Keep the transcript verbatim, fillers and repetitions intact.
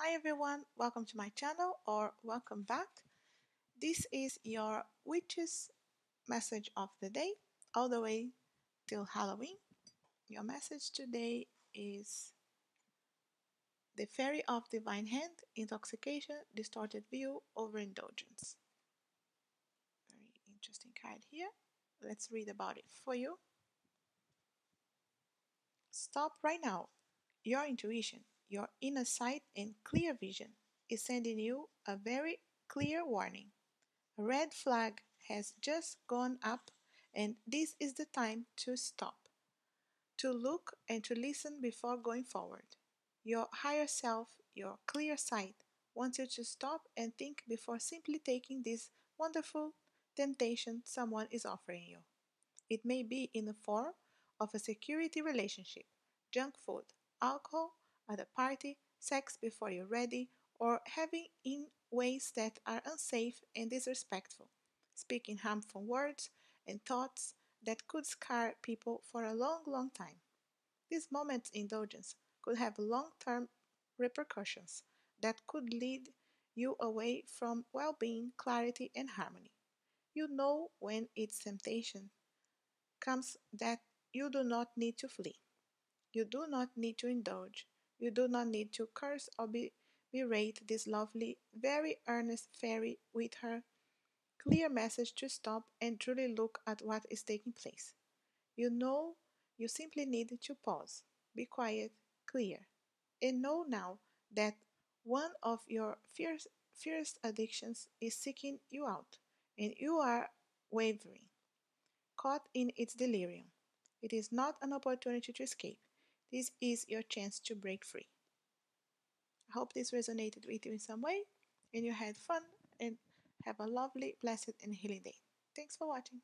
Hi everyone, welcome to my channel or welcome back. This is your witch's message of the day, all the way till Halloween. Your message today is the Fairy of Divine Hand, Intoxication, Distorted View, Overindulgence. Very interesting card here. Let's read about it for you. Stop right now. Your intuition, your inner sight and clear vision is sending you a very clear warning. A red flag has just gone up and this is the time to stop, to look and to listen before going forward. Your higher self, your clear sight, wants you to stop and think before simply taking this wonderful temptation someone is offering you. It may be in the form of a security relationship, junk food, alcohol at a party, sex before you're ready, or having in ways that are unsafe and disrespectful, speaking harmful words and thoughts that could scar people for a long, long time. This moment's indulgence could have long-term repercussions that could lead you away from well-being, clarity, and harmony. You know when its temptation comes that you do not need to flee. You do not need to indulge. You do not need to curse or be, berate this lovely, very earnest fairy with her clear message to stop and truly look at what is taking place. You know you simply need to pause, be quiet, clear, and know now that one of your fierce, fierce addictions is seeking you out, and you are wavering, caught in its delirium. It is not an opportunity to escape. This is your chance to break free. I hope this resonated with you in some way and you had fun and have a lovely, blessed and healing day. Thanks for watching.